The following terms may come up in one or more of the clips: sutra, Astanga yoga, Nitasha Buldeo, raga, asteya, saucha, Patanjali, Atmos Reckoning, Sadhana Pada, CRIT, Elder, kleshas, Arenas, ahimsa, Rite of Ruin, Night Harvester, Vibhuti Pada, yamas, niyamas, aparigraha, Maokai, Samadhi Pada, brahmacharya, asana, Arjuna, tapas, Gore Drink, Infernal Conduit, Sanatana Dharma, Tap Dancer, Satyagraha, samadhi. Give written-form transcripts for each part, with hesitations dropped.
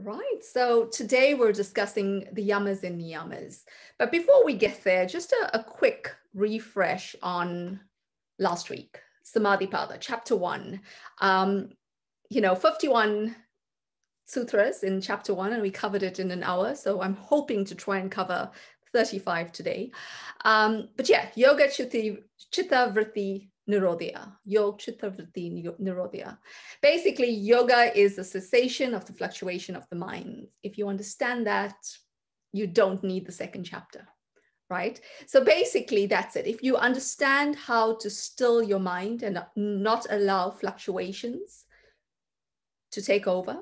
Right, so today we're discussing the yamas and niyamas. But before we get there, just a quick refresh on last week, Samadhi Pada, chapter 1. 51 sutras in chapter 1, and we covered it in an hour. So I'm hoping to try and cover 35 today. But yeah, yoga chitta vritti nirodhya. Yoga chitta vritti nirodhya. Basically, yoga is the cessation of the fluctuation of the mind. If you understand that, you don't need the second chapter, right? So basically, that's it. If you understand how to still your mind and not allow fluctuations to take over,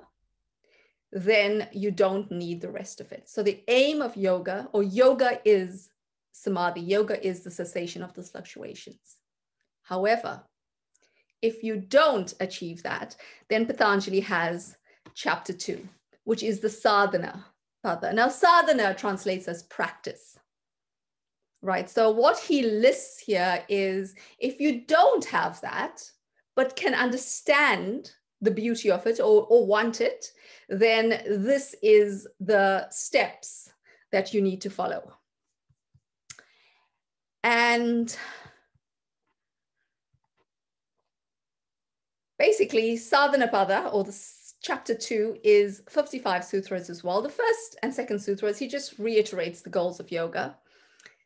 then you don't need the rest of it. So the aim of yoga, or yoga is samadhi, yoga is the cessation of the fluctuations. However, if you don't achieve that, then Patanjali has chapter 2, which is the sadhana pada. Now, sadhana translates as practice, right? So what he lists here is, if you don't have that, but can understand the beauty of it or want it, then this is the steps that you need to follow. And basically, Sadhana Pada, or the chapter 2, is 55 sutras as well. The first and second sutras, he just reiterates the goals of yoga.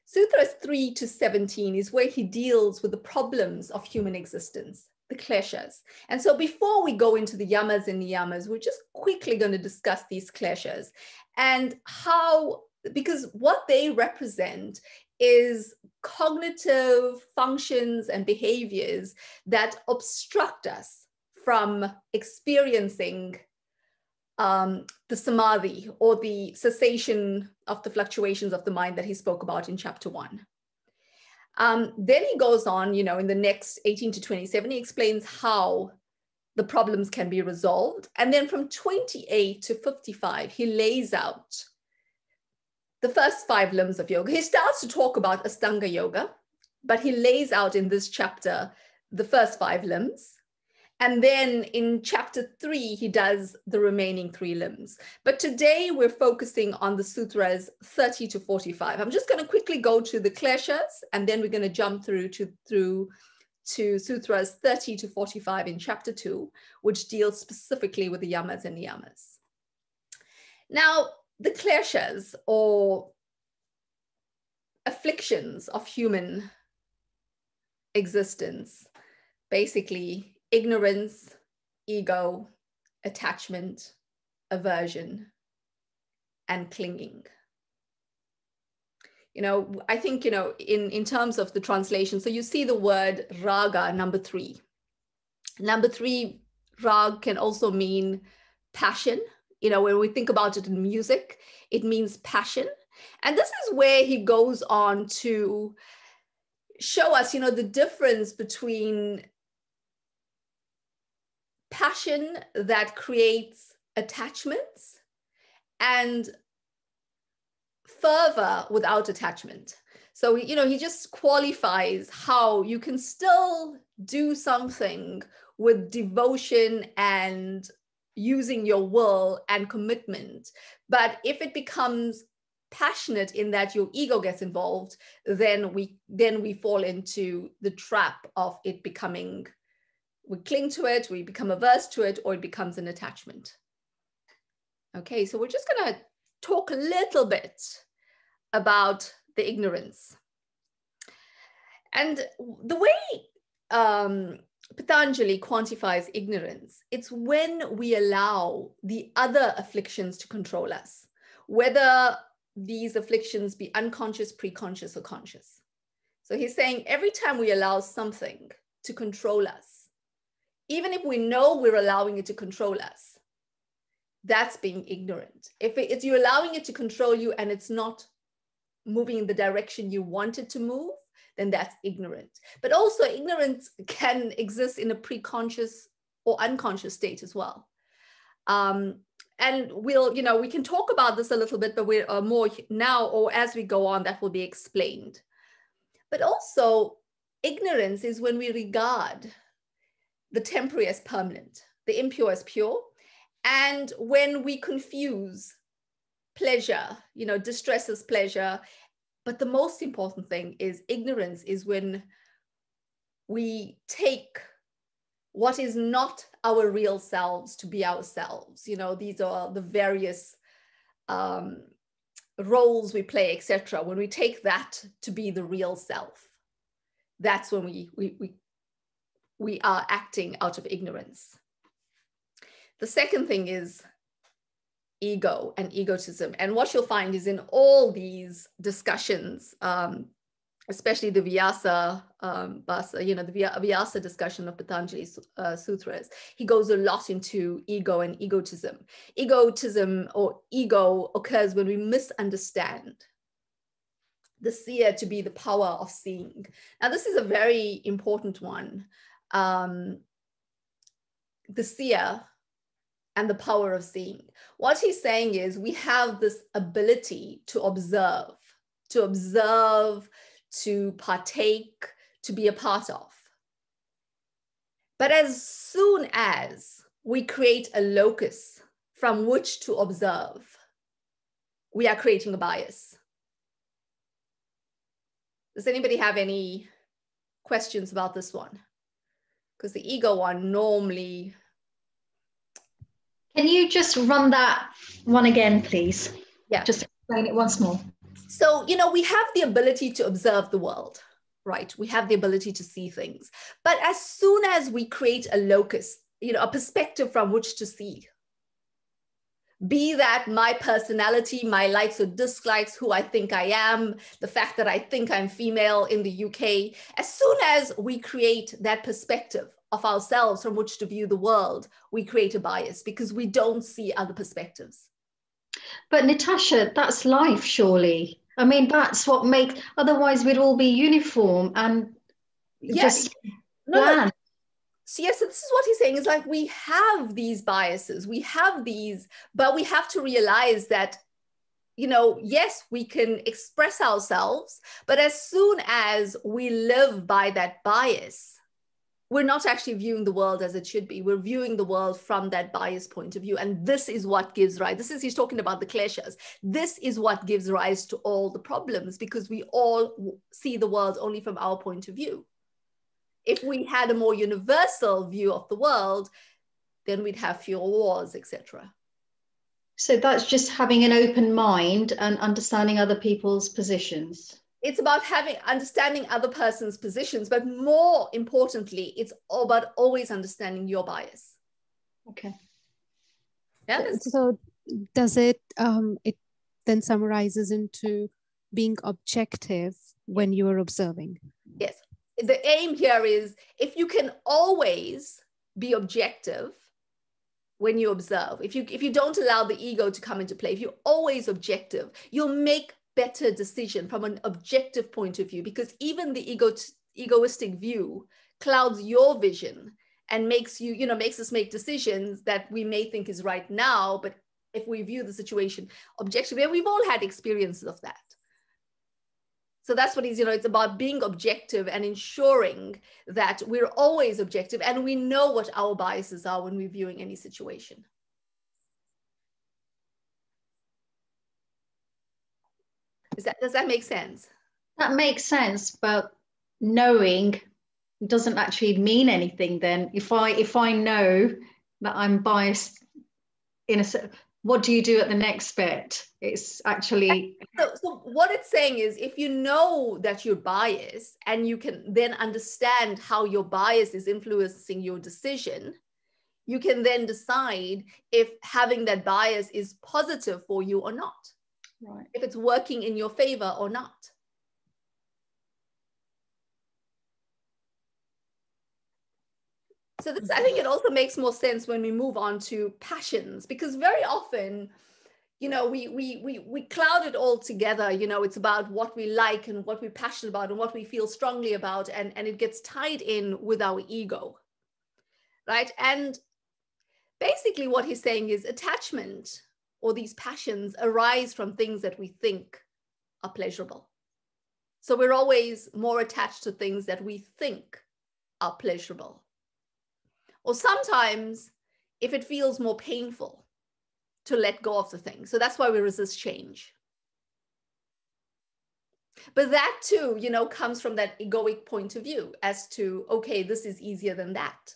Sutras 3 to 17 is where he deals with the problems of human existence, the kleshas. And so before we go into the yamas and niyamas, we're just quickly going to discuss these kleshas and how, because what they represent is cognitive functions and behaviors that obstruct us from experiencing the samadhi, or the cessation of the fluctuations of the mind that he spoke about in chapter 1. Then he goes on, in the next 18 to 27, he explains how the problems can be resolved. And then from 28 to 55, he lays out the first 5 limbs of yoga. He starts to talk about Astanga yoga, but he lays out in this chapter the first 5 limbs. And then in chapter 3, he does the remaining 3 limbs. But today we're focusing on the sutras 30 to 45. I'm just going to quickly go to the kleshas, and then we're going to jump through to sutras 30 to 45 in chapter 2, which deals specifically with the yamas and niyamas. Now, the kleshas, or afflictions of human existence, basically ignorance, ego, attachment, aversion, and clinging. I think, in terms of the translation, so you see the word raga, number 3. Number 3, rag can also mean passion. When we think about it in music, it means passion. And this is where he goes on to show us, the difference between passion that creates attachments and fervor without attachment. So, he just qualifies how you can still do something with devotion and using your will and commitment. But if it becomes passionate in that your ego gets involved, then we fall into the trap of it becoming, we cling to it, we become averse to it, or it becomes an attachment. Okay, so we're just going to talk a little bit about the ignorance. And the way Patanjali quantifies ignorance, it's when we allow the other afflictions to control us, whether these afflictions be unconscious, preconscious, or conscious. So he's saying every time we allow something to control us, even if we know we're allowing it to control us, that's being ignorant. If it's you're allowing it to control you and it's not moving in the direction you want it to move, then that's ignorant. But also, ignorance can exist in a preconscious or unconscious state as well. And we'll, we can talk about this a little bit, but we're more now, or as we go on, that will be explained. But also, ignorance is when we regard the temporary as permanent, the impure as pure, And when we confuse pleasure, you know, distress is pleasure. But the most important thing is ignorance, is when we take what is not our real selves to be ourselves. You know, these are the various roles we play, etc. When we take that to be the real self, that's when we are acting out of ignorance. The second thing is ego and egotism. And what you'll find is in all these discussions, especially the Vyasa, you know, the Vyasa discussion of Patanjali's sutras, he goes a lot into ego and egotism. Egotism or ego occurs when we misunderstand the seer to be the power of seeing. Now, this is a very important one. The seer and the power of seeing. What he's saying is we have this ability to observe, to partake, to be a part of. But as soon as we create a locus from which to observe, we are creating a bias. Does anybody have any questions about this one? Because the ego one normally... Can you just run that one again, please? Yeah. Just explain it once more. So, you know, we have the ability to observe the world, right? We have the ability to see things. But as soon as we create a locus, you know, a perspective from which to see, be that my personality, my likes or dislikes, who I think I am, the fact that I think I'm female in the UK, as soon as we create that perspective of ourselves from which to view the world, we create a bias because we don't see other perspectives. But Nitasha, that's life, surely. I mean, that's what makes, otherwise we'd all be uniform and just bland. So yes, so this is what he's saying, is like we have these biases, we have these, but we have to realize that, you know, yes, we can express ourselves, but as soon as we live by that bias, we're not actually viewing the world as it should be. We're viewing the world from that biased point of view. And this is what gives rise. This is, he's talking about the kleshas. This is what gives rise to all the problems, because we all see the world only from our point of view. If we had a more universal view of the world, then we'd have fewer wars, etc. So that's just having an open mind and understanding other people's positions. It's about understanding other person's positions, but more importantly, it's about always understanding your bias. Okay. Yeah. So does it, it then summarizes into being objective when you are observing? Yes. The aim here is if you can always be objective when you observe, if you don't allow the ego to come into play, if you're always objective, you'll make better decision from an objective point of view, because even the egoistic view clouds your vision and makes you, you know, makes us make decisions that we may think is right now, but if we view the situation objectively, and we've all had experiences of that. So that's what it is, you know, it's about being objective and ensuring that we're always objective and we know what our biases are when we're viewing any situation. Does that make sense? That makes sense, but knowing doesn't actually mean anything then. If I know that I'm biased in a certain, what do you do at the next bit? It's actually... So what it's saying is if you know that you're biased and you can then understand how your bias is influencing your decision, you can then decide if having that bias is positive for you or not. Right. If it's working in your favor or not. So this, I think it also makes more sense when we move on to passions, because very often, you know, we cloud it all together. You know, it's about what we like and what we're passionate about and what we feel strongly about, and it gets tied in with our ego, right? And basically what he's saying is attachment, or these passions, arise from things that we think are pleasurable. So we're always more attached to things that we think are pleasurable. Or sometimes if it feels more painful to let go of the thing. So that's why we resist change. But that too, you know, comes from that egoic point of view as to, okay, this is easier than that.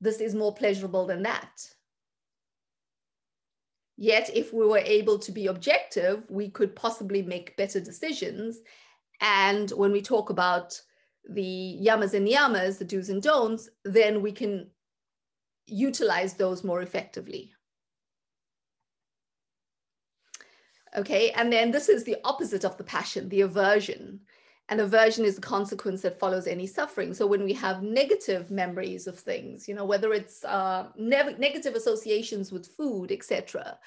This is more pleasurable than that. Yet, if we were able to be objective, we could possibly make better decisions. And when we talk about the yamas and niyamas, the do's and don'ts, then we can utilize those more effectively. Okay, and then this is the opposite of the passion, the aversion. And aversion is the consequence that follows any suffering. So when we have negative memories of things, you know, whether it's negative associations with food, etc.,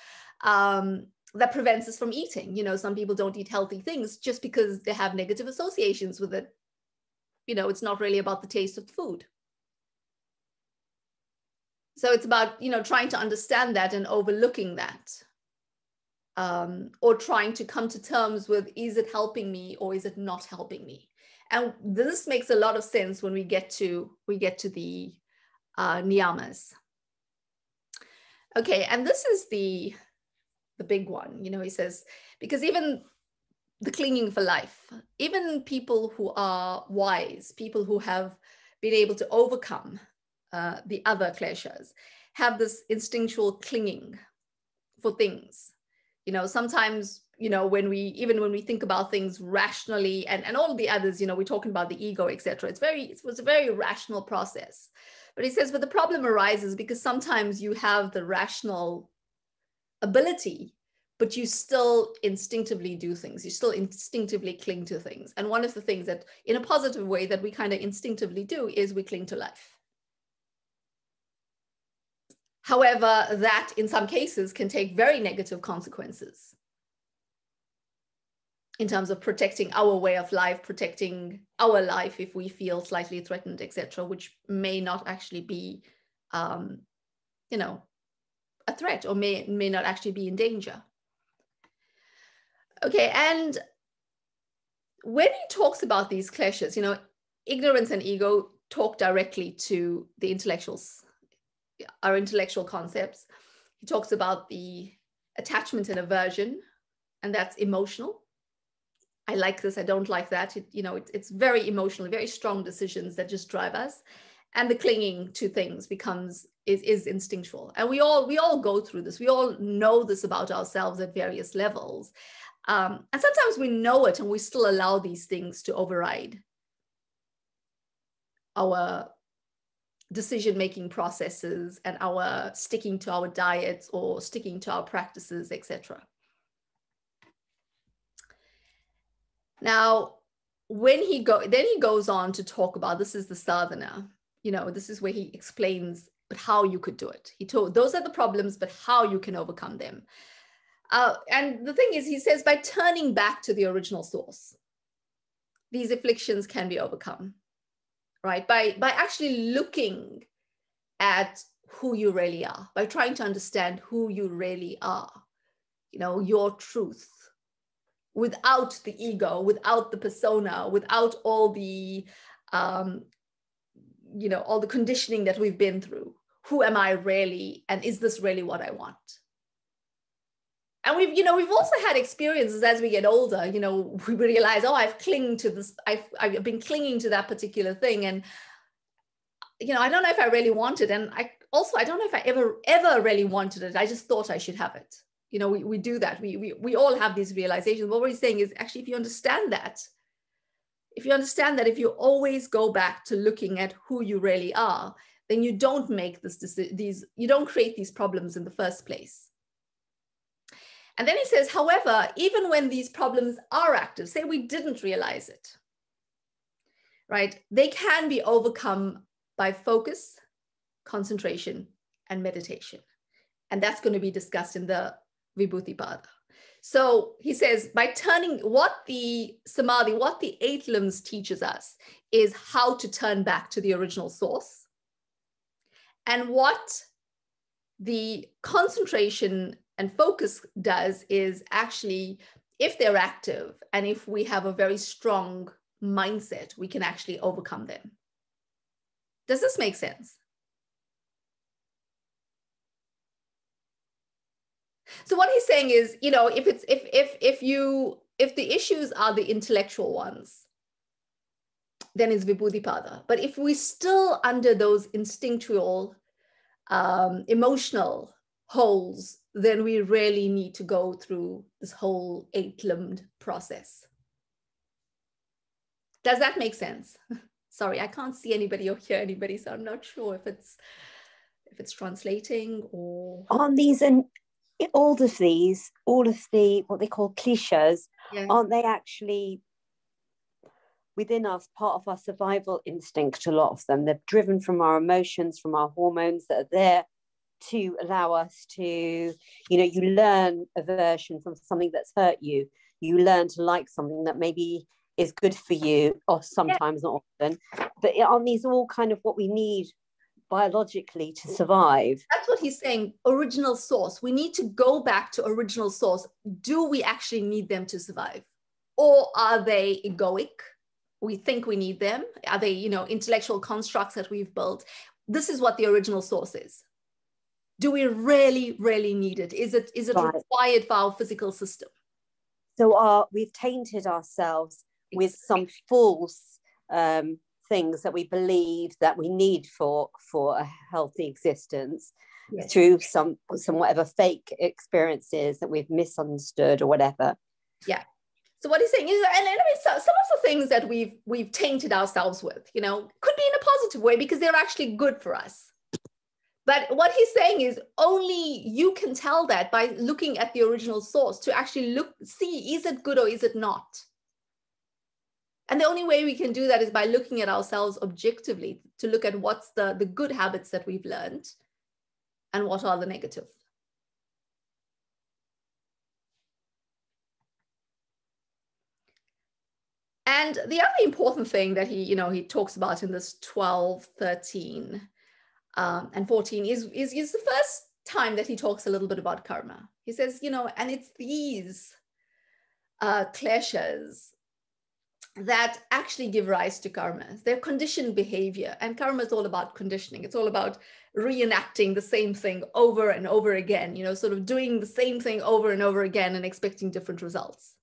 that prevents us from eating. You know, some people don't eat healthy things just because they have negative associations with it. You know, it's not really about the taste of food. So it's about, you know, trying to understand that and overlooking that. Or trying to come to terms with, is it helping me or is it not helping me? And this makes a lot of sense when we get to the niyamas. Okay, and this is the big one. You know, he says, because even the clinging for life, even people who are wise, people who have been able to overcome the other kleshas, have this instinctual clinging for things. You know, sometimes, you know, even when we think about things rationally and all the others, you know, we're talking about the ego, etc. It was a very rational process. But he says, but the problem arises because sometimes you have the rational ability, but you still instinctively do things. You still instinctively cling to things. And one of the things that, in a positive way, that we kind of instinctively do is we cling to life. However, that in some cases can take very negative consequences in terms of protecting our way of life, protecting our life if we feel slightly threatened, etc., which may not actually be, you know, a threat or may not actually be in danger. Okay, and when he talks about these clashes, you know, ignorance and ego talk directly to the intellectuals. Our intellectual concepts. He talks about the attachment and aversion, and that's emotional. I like this, I don't like that. It's very emotional, very strong decisions that just drive us. And the clinging to things is instinctual. And we all go through this. We all know this about ourselves at various levels. And sometimes we know it and we still allow these things to override our decision-making processes and our sticking to our diets or sticking to our practices, etc. Now, then he goes on to talk about, this is the sadhana, you know, this is where he explains but how you could do it. He told, those are the problems, but how you can overcome them. And the thing is, he says, by turning back to the original source, these afflictions can be overcome. Right, by actually looking at who you really are, by trying to understand who you really are, you know, your truth, without the ego, without the persona, without all the, you know, all the conditioning that we've been through. Who am I really, and is this really what I want? And we've also had experiences as we get older, you know, we realize, oh, I've been clinging to that particular thing. And, you know, I don't know if I really want it. And I don't know if I ever really wanted it. I just thought I should have it. You know, we do that. We all have these realizations. What we're saying is actually, if you understand that, if you always go back to looking at who you really are, then you don't make you don't create these problems in the first place. And then he says, however, even when these problems are active, say we didn't realize it, right? They can be overcome by focus, concentration, and meditation. And that's going to be discussed in the Vibhuti Pada. So he says, by turning, what the eight limbs teaches us is how to turn back to the original source. And what the concentration and focus does is actually, if they're active and if we have a very strong mindset, we can actually overcome them. Does this make sense? So what he's saying is, you know, if the issues are the intellectual ones, then it's Vibhuti Pada. But if we're still under those instinctual, emotional holes, then we really need to go through this whole eight-limbed process. Does that make sense? Sorry, I can't see anybody or hear anybody, so I'm not sure if it's translating or... Aren't these, and all of the, what they call kleshas, yeah, aren't they actually within us, part of our survival instinct, a lot of them? They're driven from our emotions, from our hormones that are there to allow us to, you know, you learn aversion from something that's hurt you. You learn to like something that maybe is good for you, or sometimes, yeah, not often. But aren't these all kind of what we need biologically to survive? That's what he's saying, original source. We need to go back to original source. Do we actually need them to survive? Or are they egoic? We think we need them. Are they, you know, intellectual constructs that we've built? This is what the original source is. Do we really, really need it? Is it right, required for our physical system? So we've tainted ourselves with some false things that we believe that we need for a healthy existence, yes, through some whatever fake experiences that we've misunderstood or whatever. Yeah. So what he's saying is, and I mean, some of the things that we've tainted ourselves with, you know, could be in a positive way because they're actually good for us. But what he's saying is only you can tell that by looking at the original source to actually see, is it good or is it not? And the only way we can do that is by looking at ourselves objectively, to look at what's the good habits that we've learned and what are the negative. And the other important thing that he talks about in this 12, 13, and 14 is the first time that he talks a little bit about karma. He says, you know, and it's these kleshas that actually give rise to karma. They're conditioned behavior, and karma is all about conditioning. It's all about reenacting the same thing over and over again, you know, sort of doing the same thing over and over again and expecting different results.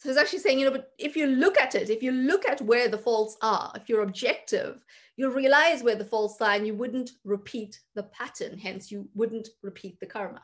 So he's actually saying, you know, but if you look at it, if you look at where the faults are, if you're objective, you'll realize where the faults are and you wouldn't repeat the pattern. Hence, you wouldn't repeat the karma.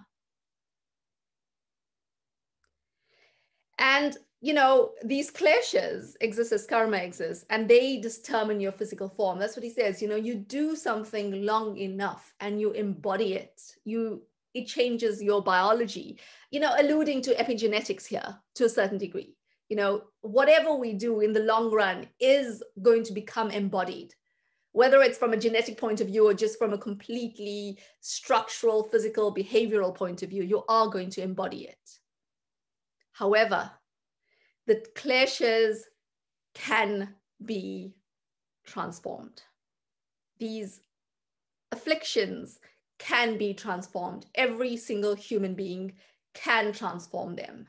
And, you know, these kleshas exist as karma exists, and they determine your physical form. That's what he says. You know, you do something long enough and you embody it. It changes your biology, you know, alluding to epigenetics here to a certain degree. You know, whatever we do in the long run is going to become embodied, whether it's from a genetic point of view or just from a completely structural, physical, behavioral point of view, you are going to embody it. However, the kleshas can be transformed. These afflictions can be transformed. Every single human being can transform them.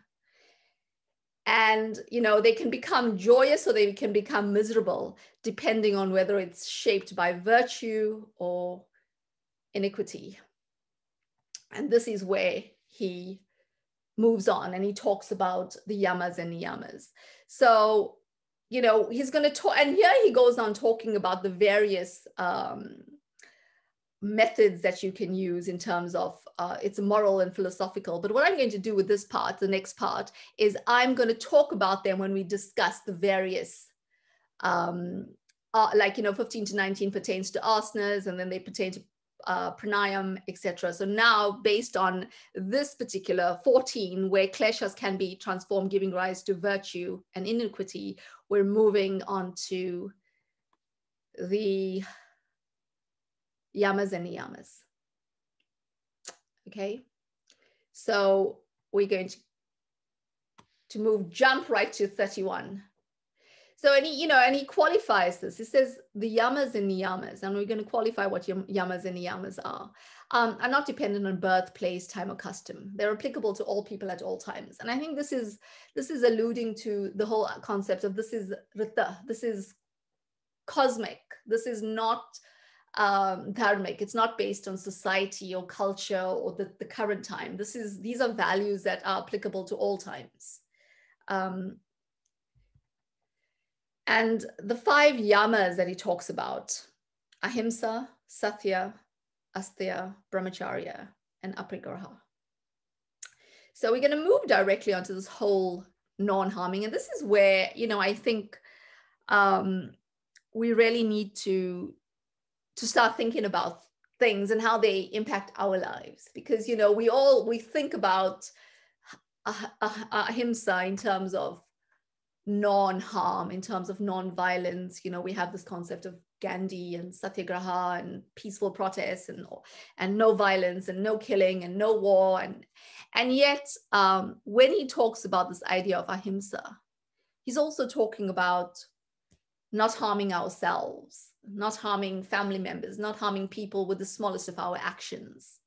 And, you know, they can become joyous or they can become miserable, depending on whether it's shaped by virtue or iniquity. And this is where he moves on and he talks about the yamas and niyamas. So, you know, he's going to talk, and here he goes on talking about the various methods that you can use in terms of it's moral and philosophical. But what I'm going to do with this part, the next part, is I'm going to talk about them when we discuss the various, like, you know, 15 to 19 pertains to asanas, and then they pertain to pranayama, etc. So now, based on this particular 14, where kleshas can be transformed, giving rise to virtue and iniquity, we're moving on to the yamas and niyamas. Okay, so we're going to jump right to 31. So, and he qualifies this. He says the yamas and niyamas, and we're going to qualify what yamas and niyamas are not dependent on birth, place, time, or custom. They're applicable to all people at all times. And I think this is alluding to the whole concept of this is Rita, this is cosmic, this is not dharmic. It's not based on society or culture or the current time. These are values that are applicable to all times. And the 5 yamas that he talks about, ahimsa, satya, asteya, brahmacharya, and aparigraha. So we're going to move directly onto this whole non-harming. And this is where, you know, I think we really need to start thinking about things and how they impact our lives. Because, you know, we think about ahimsa in terms of non-harm, in terms of non-violence. You know, we have this concept of Gandhi and Satyagraha and peaceful protests and no violence and no killing and no war. And yet, when he talks about this idea of ahimsa, he's also talking about not harming ourselves, not harming family members, not harming people with the smallest of our actions.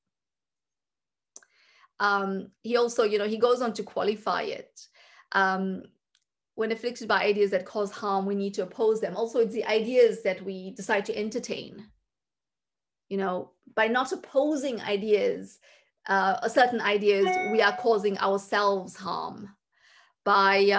He also, you know, he goes on to qualify it. When afflicted by ideas that cause harm, we need to oppose them. Also, it's the ideas that we decide to entertain. You know, by not opposing ideas, certain ideas, we are causing ourselves harm. By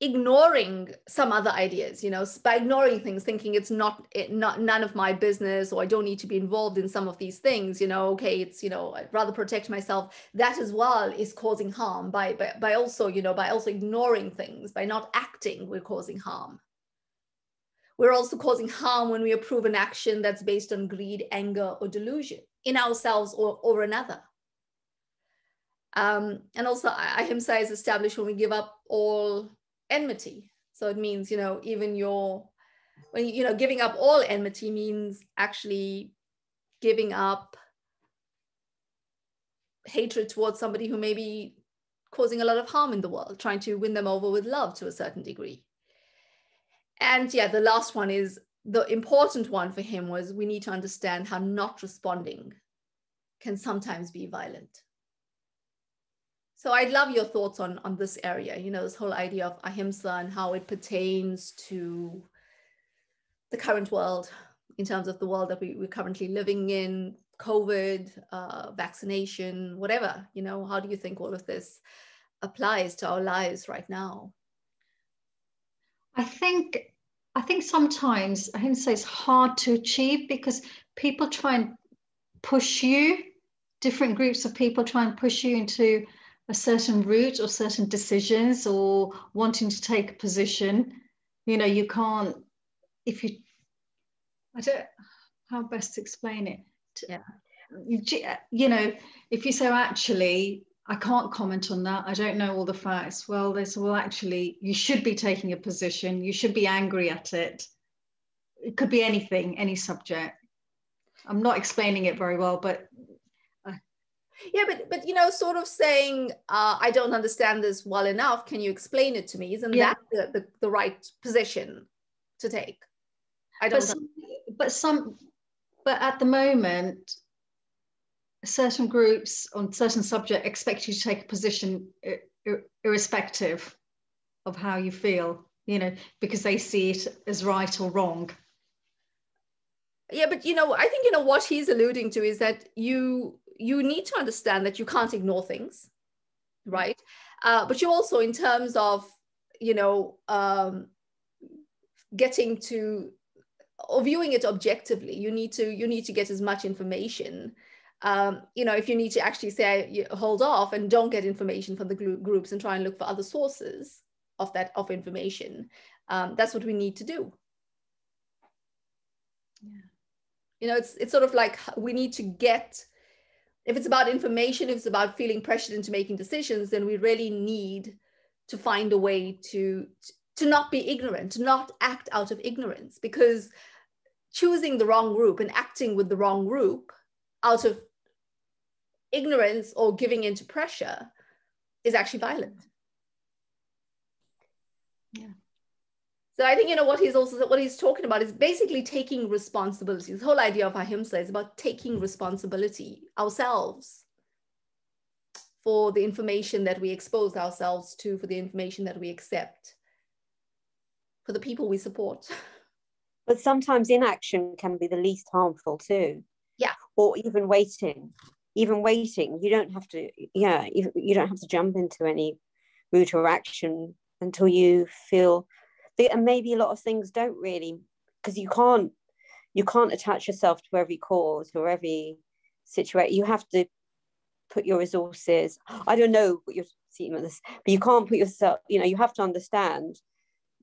ignoring some other ideas, you know, by ignoring things, thinking it's not none of my business, or I don't need to be involved in some of these things, you know, okay, it's, you know, I'd rather protect myself. That as well is causing harm by also ignoring things, by not acting, we're causing harm. We're also causing harm when we approve an action that's based on greed, anger, or delusion in ourselves or another. And also ahimsa is established when we give up all enmity. So it means, you know, giving up all enmity means actually giving up hatred towards somebody who may be causing a lot of harm in the world, trying to win them over with love to a certain degree. And yeah, the last one is the important one for him was we need to understand how not responding can sometimes be violent. So I'd love your thoughts on this area, you know, this whole idea of ahimsa and how it pertains to the current world in terms of the world that we're currently living in, COVID, vaccination, whatever, you know, how do you think all of this applies to our lives right now? I think sometimes ahimsa is hard to achieve because people try and push you, different groups of people try and push you into a certain route or certain decisions or wanting to take a position. You know, you can't, if you, I don't, how best to explain it? Yeah. You know, if you say, actually, I can't comment on that, I don't know all the facts. Well, actually, you should be taking a position. You should be angry at it. It could be anything, any subject. I'm not explaining it very well, but yeah, but you know, sort of saying, I don't understand this well enough, can you explain it to me? Isn't that the right position to take? I don't but at the moment, certain groups on certain subject expect you to take a position irrespective of how you feel, you know, because they see it as right or wrong. Yeah, but you know, I think, you know, what he's alluding to is that you need to understand that you can't ignore things, right? But you also, in terms of, you know, getting to or viewing it objectively, you need to get as much information. You know, if you need to actually say hold off and don't get information from the groups and try and look for other sources of information, that's what we need to do. Yeah, you know, it's sort of like we need to get. If it's about information, if it's about feeling pressured into making decisions, then we really need to find a way to not be ignorant, to not act out of ignorance, because choosing the wrong group and acting with the wrong group out of ignorance or giving into pressure is actually violent. Yeah. So I think, you know, what he's talking about is basically taking responsibility. This whole idea of ahimsa is about taking responsibility ourselves for the information that we expose ourselves to, for the information that we accept, for the people we support. But sometimes inaction can be the least harmful too. Yeah. Or even waiting. Even waiting, you don't have to, you don't have to jump into any route or action until you feel, and maybe a lot of things don't really, because you can't attach yourself to every cause or every situation. You have to put your resources, I don't know what you're seeing with this, but you can't put yourself, you have to understand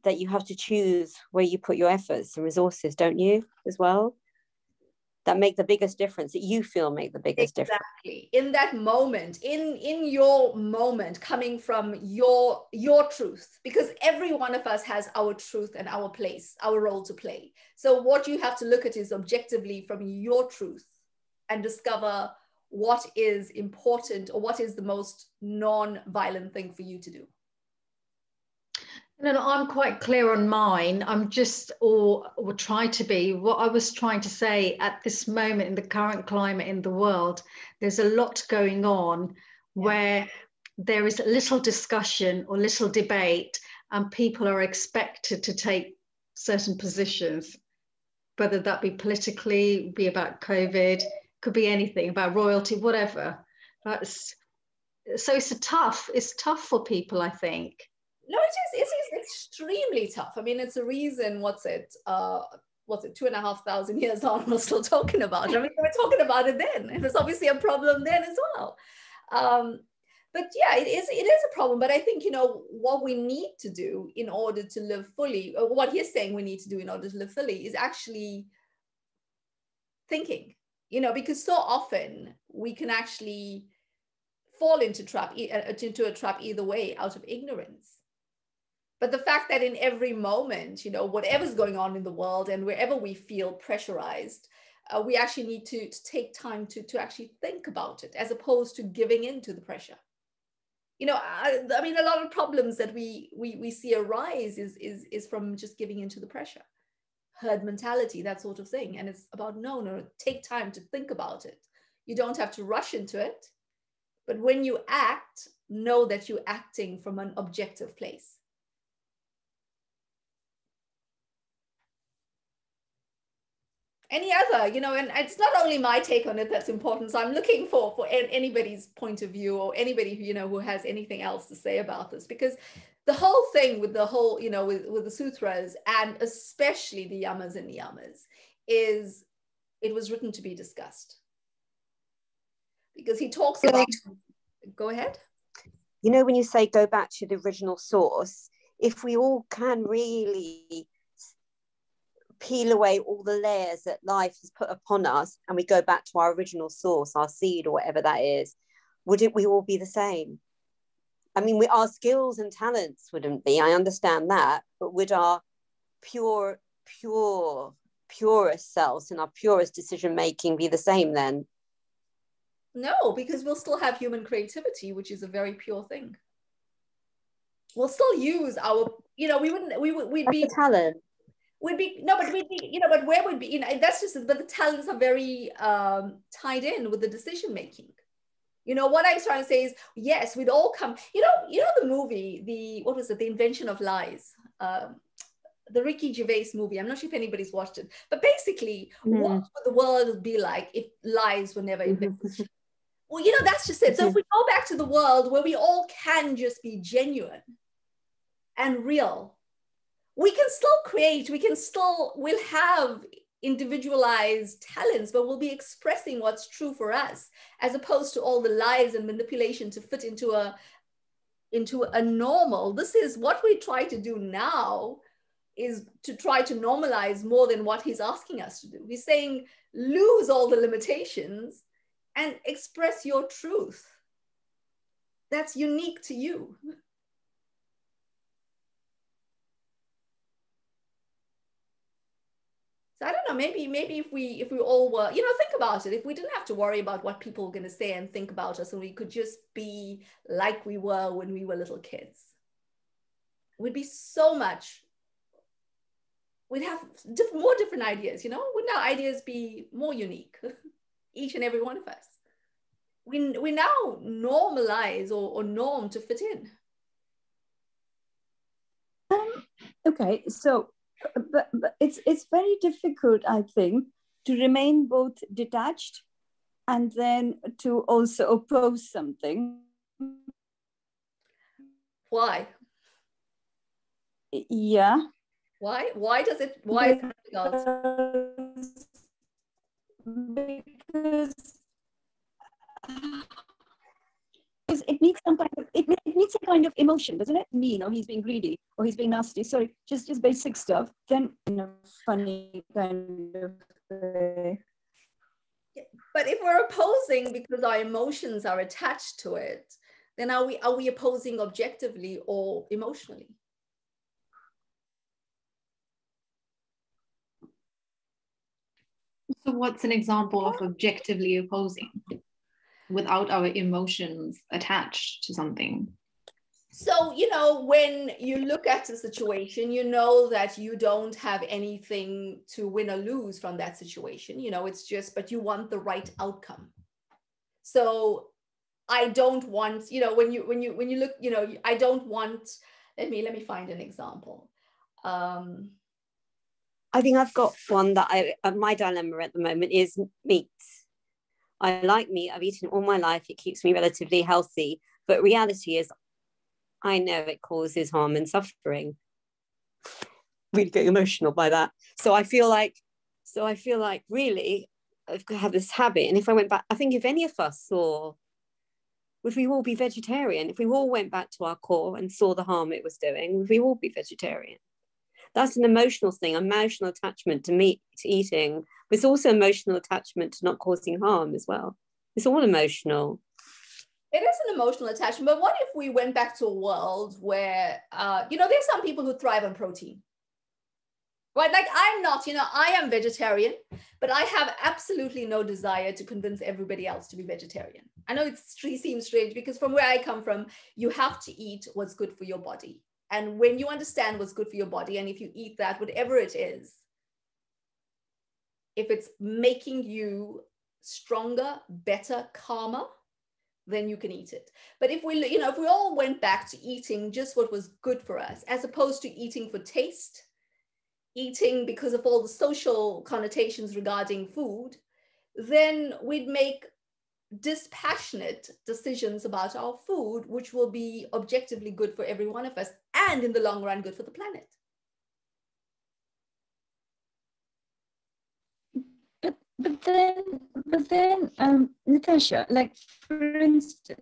that you have to choose where you put your efforts and resources, don't you, as well? That make the biggest difference, that you feel make the biggest difference. Exactly. In that moment, in your moment, coming from your truth, because every one of us has our truth and our place, our role to play. So what you have to look at is objectively from your truth and discover what is important or what is the most non-violent thing for you to do. No, I'm quite clear on mine. I'm just, or try to be, what I was trying to say at this moment in the current climate in the world, there's a lot going on where there is little discussion or little debate, and people are expected to take certain positions, whether that be politically, be about COVID, could be anything, about royalty, whatever. So it's tough for people, I think. No, it's extremely tough. I mean, it's a reason, what's it, 2,500 years on, we're still talking about it. I mean, we were talking about it then. It was obviously a problem then as well. But yeah, it is a problem. But I think, what we need to do in order to live fully, or what he's saying we need to do in order to live fully, is actually thinking, because so often we can actually fall into a trap either way out of ignorance. But the fact that in every moment, whatever's going on in the world and wherever we feel pressurized, we actually need to take time to actually think about it, as opposed to giving in to the pressure. I mean, a lot of problems that we see arise is from just giving into the pressure, herd mentality, that sort of thing. And it's about, no, take time to think about it. You don't have to rush into it. But when you act, know that you're acting from an objective place. Any other, and it's not only my take on it that's important. So I'm looking for anybody's point of view, or anybody who has anything else to say about this, because the whole thing with the whole, with the sutras, and especially the yamas and niyamas, is it was written to be discussed. Because he talks about, go ahead. When you say go back to the original source, if we all can really peel away all the layers that life has put upon us, and we go back to our original source, our seed or whatever that is, wouldn't we all be the same? I mean, our skills and talents wouldn't be, I understand that, but would our purest selves and our purest decision-making be the same then? No, because we'll still have human creativity, which is a very pure thing. We'll still use our, but the talents are very tied in with the decision making. What I'm trying to say is, yes, we'd all come, the movie, The Invention of Lies, the Ricky Gervais movie. I'm not sure if anybody's watched it, but basically, what would the world be like if lies were never invented? Well, that's just it. So if we go back to the world where we all can just be genuine and real, we can still create, we'll have individualized talents, but we'll be expressing what's true for us, as opposed to all the lies and manipulation to fit into a normal. This is what we try to do now, is to try to normalize more than what he's asking us to do. He's saying, lose all the limitations and express your truth. That's unique to you. So I don't know, maybe if we all were, think about it, if we didn't have to worry about what people were gonna say and think about us, and we could just be like we were when we were little kids, we'd have more different ideas, wouldn't our ideas be more unique, each and every one of us? we now normalize or norm to fit in. Okay, so but it's very difficult, I think, to remain both detached and then to also oppose something. Why? Yeah. Why? Why does it? Why? Because it needs some kind of it needs a kind of emotion, doesn't it? Me, you know, he's being greedy or he's being nasty. Sorry, just basic stuff. Then you know, funny kind of. But if we're opposing because our emotions are attached to it, then are we opposing objectively or emotionally? So what's an example of objectively opposing without our emotions attached to something? So, you know, when you look at a situation, you know that you don't have anything to win or lose from that situation. You know, it's just, but you want the right outcome. So I don't want, you know, when you look, you know, I don't want, let me find an example. I think I've got one that my dilemma at the moment is meat. I like meat, I've eaten all my life, it keeps me relatively healthy, but reality is I know it causes harm and suffering. Really getting emotional by that. So I feel like really I've had this habit, and if I went back, I think if any of us saw, would we all be vegetarian? If we all went back to our core and saw the harm it was doing, would we all be vegetarian? That's an emotional thing, emotional attachment to meat, to eating. But it's also emotional attachment to not causing harm as well. It's all emotional. It is an emotional attachment. But what if we went back to a world where, you know, there's some people who thrive on protein, right? Like I'm not, you know, I am vegetarian, but I have absolutely no desire to convince everybody else to be vegetarian. I know it seems strange because from where I come from, you have to eat what's good for your body. And when you understand what's good for your body, and if you eat that, whatever it is, if it's making you stronger, better, calmer, then you can eat it. But if we, you know, if we all went back to eating just what was good for us, as opposed to eating for taste, eating because of all the social connotations regarding food, then we'd make dispassionate decisions about our food, which will be objectively good for every one of us, and in the long run, good for the planet. But then, Nitasha, like for instance,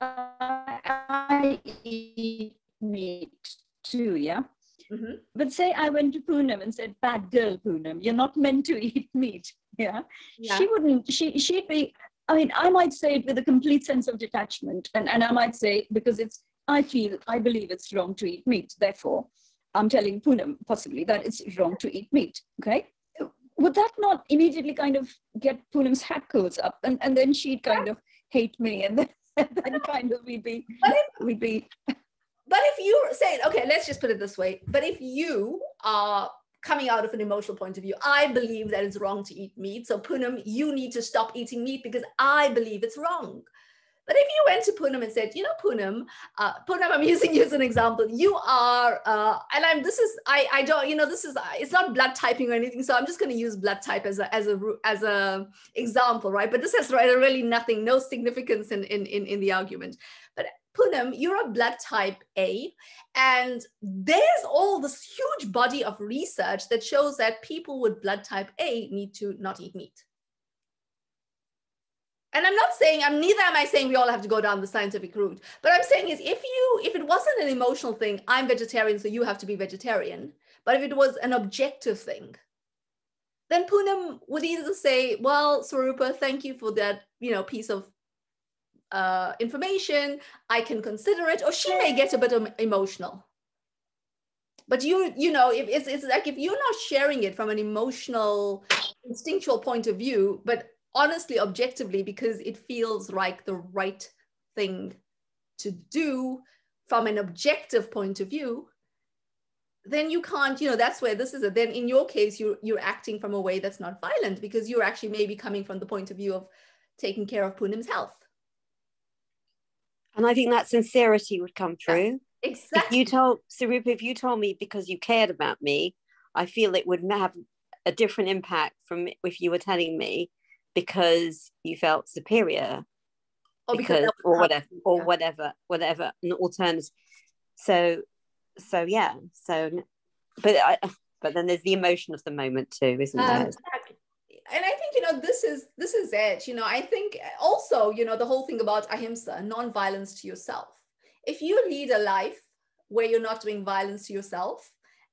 I eat meat too, yeah. Mm-hmm. But say I went to Poonam and said, "Bad girl, Poonam, you're not meant to eat meat." Yeah. She wouldn't, she'd be, I mean, I might say it with a complete sense of detachment, and I might say, because it's, I believe it's wrong to eat meat. Therefore, I'm telling Poonam possibly that it's wrong to eat meat. Okay. Would that not immediately kind of get Poonam's hackles up, and then she'd kind of hate me, and then kind of we'd be. But if you say, okay, let's just put it this way. But if you are coming out of an emotional point of view, I believe that it's wrong to eat meat. So Poonam, you need to stop eating meat because I believe it's wrong. But if you went to Poonam and said, you know, Poonam, I'm using you as an example. You are, it's not blood typing or anything. So I'm just going to use blood type as a example, right? But this has really nothing, no significance in the argument. But Poonam, you're a blood type A, and there's all this huge body of research that shows that people with blood type A need to not eat meat. And I'm not saying, neither am I saying we all have to go down the scientific route, but I'm saying is if it wasn't an emotional thing, I'm vegetarian, so you have to be vegetarian. But if it was an objective thing, then Poonam would either say, well, Swarupa, thank you for that, you know, piece of information, I can consider it, or she may get a bit emotional. But you know, if it's like if you're not sharing it from an emotional, instinctual point of view, but honestly, objectively, because it feels like the right thing to do from an objective point of view, then you can't, you know, that's where this is it. Then in your case, you're acting from a way that's not violent because you're actually maybe coming from the point of view of taking care of Poonam's health. And I think that sincerity would come through. Yeah, exactly. If you told, Sarupa, if you told me because you cared about me, I feel it would have a different impact from if you were telling me because you felt superior. Or because or whatever, yeah. Or whatever an alternative. So yeah. So, but then there's the emotion of the moment too, isn't there? And I think this is it. I think also the whole thing about ahimsa, non-violence to yourself. If you lead a life where you're not doing violence to yourself,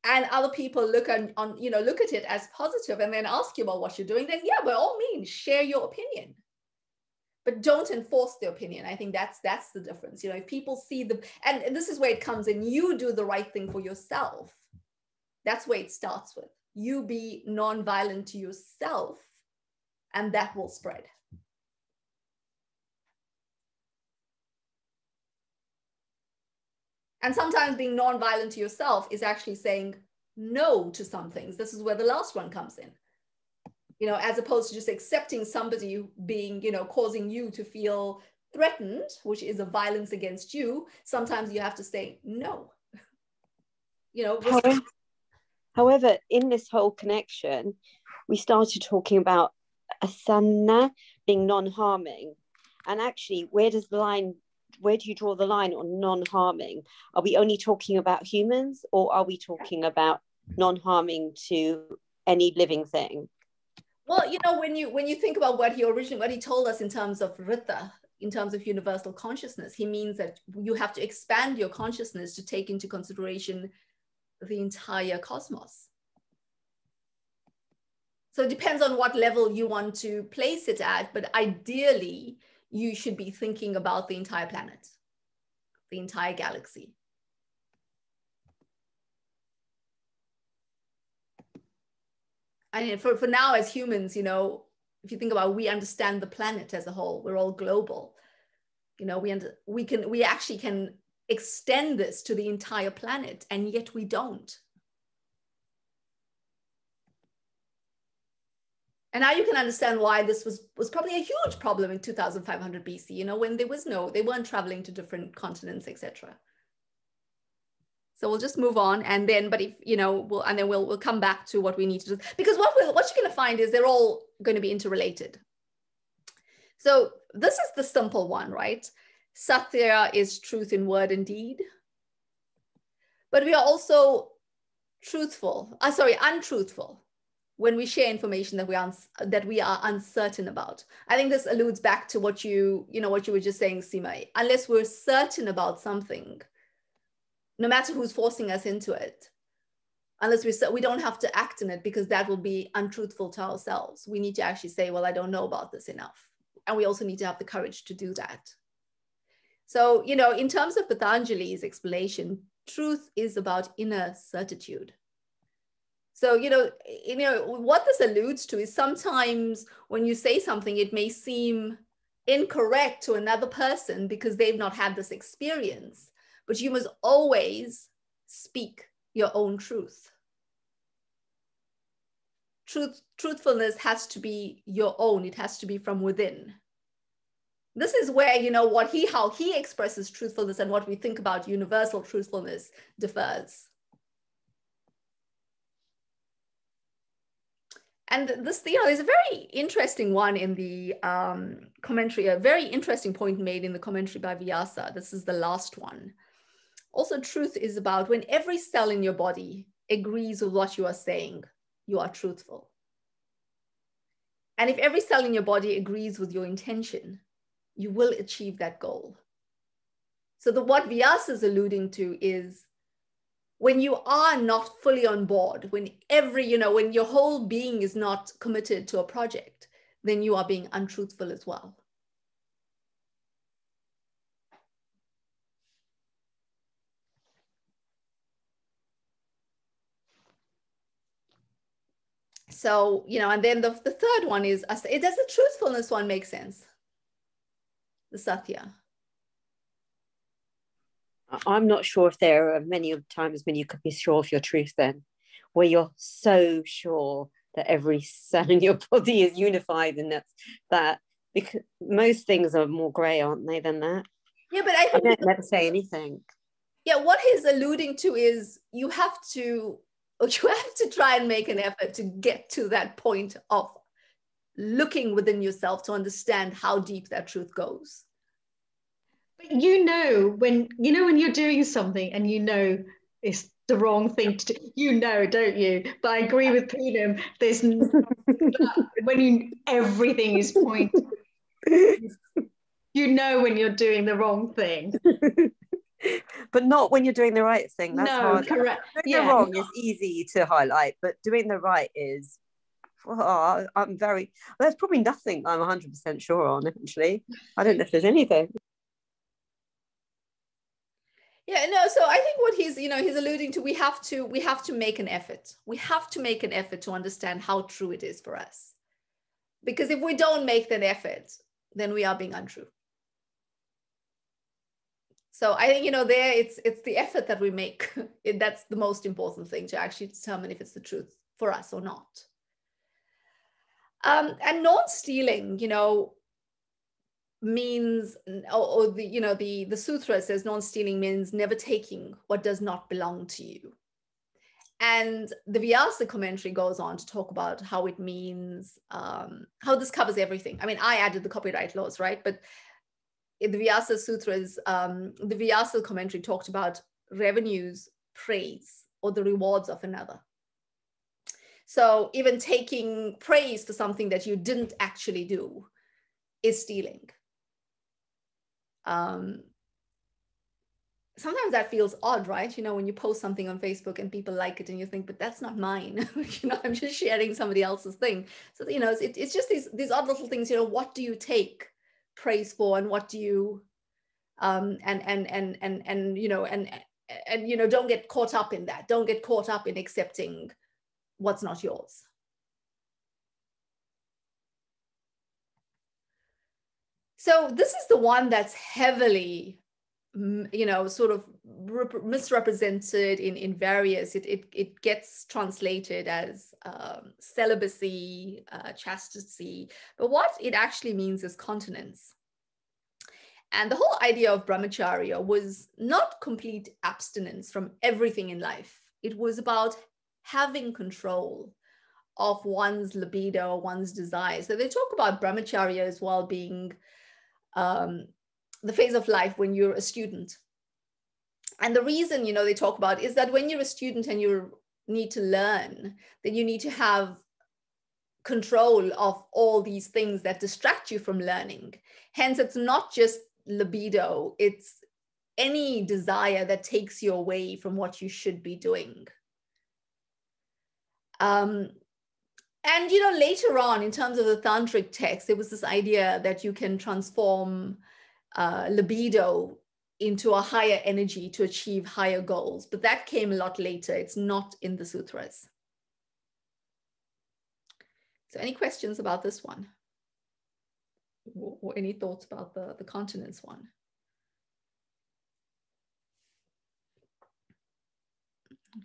and other people look at it as positive, and then ask you about what you're doing, then yeah, by all means, share your opinion. But don't enforce the opinion. I think that's the difference. If people see and this is where it comes in, you do the right thing for yourself. That's where it starts with. You be non-violent to yourself, and that will spread. And sometimes being non-violent to yourself is actually saying no to some things. This is where the last one comes in. As opposed to just accepting somebody being, causing you to feel threatened, which is a violence against you, sometimes you have to say no. However, in this whole connection, we started talking about asana being non-harming. And actually, where do you draw the line on non-harming? Are we only talking about humans, or are we talking about non-harming to any living thing? Well, when you think about what he told us in terms of Ritta, in terms of universal consciousness, he means that you have to expand your consciousness to take into consideration the entire cosmos. So it depends on what level you want to place it at, but ideally you should be thinking about the entire planet, the entire galaxy. And for now, as humans, if you think about, we understand the planet as a whole. We're all global. We actually can extend this to the entire planet, and yet we don't. And now you can understand why this was probably a huge problem in 2500 BC. When they weren't traveling to different continents, etc. So we'll just move on, and then, but if we'll come back to what we need to do, because what you're going to find is they're all going to be interrelated. So this is the simple one, right? Satya is truth in word and deed, but we are also untruthful when we share information that we are uncertain about. I think this alludes back to what you were just saying, Seema. Unless we're certain about something, no matter who's forcing us into it, unless we don't have to act in it, because that will be untruthful to ourselves. We need to actually say, well, I don't know about this enough. And we also need to have the courage to do that. So, in terms of Patanjali's explanation, truth is about inner certitude. So, what this alludes to is sometimes when you say something, it may seem incorrect to another person because they've not had this experience. But you must always speak your own truth. Truthfulness has to be your own. It has to be from within. This is where, how he expresses truthfulness and what we think about universal truthfulness differs. And this, is a very interesting one in the commentary, a very interesting point made in the commentary by Vyasa. This is the last one. Also, truth is about when every cell in your body agrees with what you are saying, you are truthful. And if every cell in your body agrees with your intention, you will achieve that goal. So what Vyasa is alluding to is when you are not fully on board, when your whole being is not committed to a project, then you are being untruthful as well. So, and then the third one is, does the truthfulness one make sense? The satya. I'm not sure if there are many times when you could be sure of your truth then, where you're so sure that every cell in your body is unified and that Because most things are more grey, aren't they, than that? Yeah, but I think never say anything. Yeah, what he's alluding to is you have to try and make an effort to get to that point of looking within yourself to understand how deep that truth goes. But when you're doing something and it's the wrong thing to do, don't you? But I agree with Poonam, there's everything is pointed. When you're doing the wrong thing. But not when you're doing the right thing. That's hard. Correct. Doing the wrong is easy to highlight, but doing the right is, there's probably nothing I'm 100% sure on, actually. I don't know if there's anything. Yeah, no, so I think what he's alluding to, we have to make an effort. We have to make an effort to understand how true it is for us. Because if we don't make that effort, then we are being untrue. So I think, there it's the effort that we make. That's the most important thing, to actually determine if it's the truth for us or not. And non-stealing, means, or the sutra says non-stealing means never taking what does not belong to you. And the Vyasa commentary goes on to talk about how it means, how this covers everything. I mean, I added the copyright laws, right? But in the Vyasa sutras, the Vyasa commentary talked about revenues, praise, or the rewards of another. So even taking praise for something that you didn't actually do is stealing. Sometimes that feels odd, right? When you post something on Facebook and people like it and you think, but that's not mine. I'm just sharing somebody else's thing. So, it's just these odd little things, what do you take praise for, and what do you, and don't get caught up in that. Don't get caught up in accepting what's not yours. So this is the one that's heavily, sort of misrepresented in various, it gets translated as celibacy, chastity, but what it actually means is continence. And the whole idea of brahmacharya was not complete abstinence from everything in life. It was about having control of one's libido, one's desire. So they talk about brahmacharya as well being the phase of life when you're a student. And the reason, they talk about is that when you're a student and you need to learn, then you need to have control of all these things that distract you from learning. Hence, it's not just libido, it's any desire that takes you away from what you should be doing. And, later on, in terms of the tantric text, there was this idea that you can transform libido into a higher energy to achieve higher goals. But that came a lot later. It's not in the sutras. So any questions about this one? Or any thoughts about the continence one?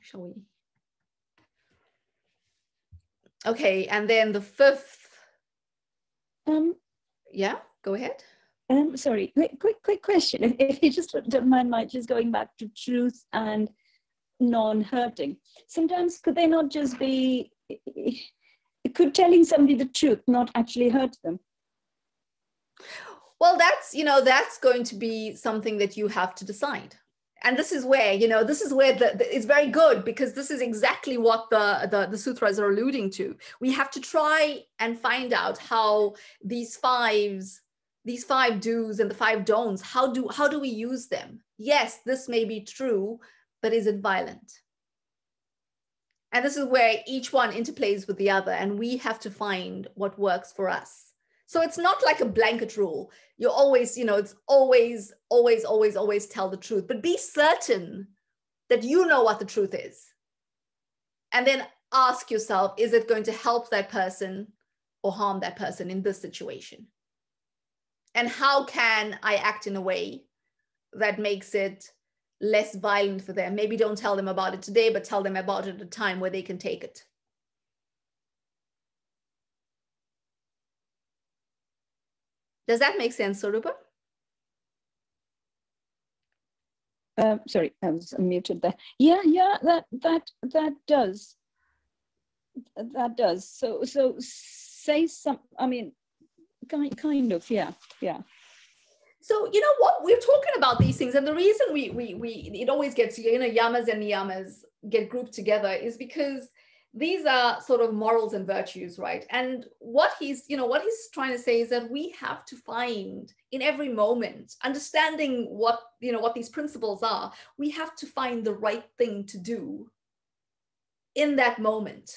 Shall we? Okay, and then the fifth. Yeah, go ahead. Sorry, quick question. If you just don't mind my just going back to truth and non-hurting. Sometimes could they not just be, could telling somebody the truth not actually hurt them? Well, that's going to be something that you have to decide. And this is where, it's very good, because this is exactly what the sutras are alluding to. We have to try and find out how these five do's and the five don'ts, how do we use them? Yes, this may be true, but is it violent? And this is where each one interplays with the other, and we have to find what works for us. So it's not like a blanket rule. You're always, it's always tell the truth, but be certain that you know what the truth is. And then ask yourself, is it going to help that person or harm that person in this situation? And how can I act in a way that makes it less violent for them? Maybe don't tell them about it today, but tell them about it at a time where they can take it. Does that make sense, Sorupa? Sorry, I was muted there. Yeah, that does. That does. So say some. I mean, kind of. Yeah. So you know what, we're talking about these things, and the reason we it always gets, yamas and niyamas get grouped together is because these are sort of morals and virtues, right? And what he's trying to say is that we have to find in every moment, understanding what these principles are, we have to find the right thing to do in that moment.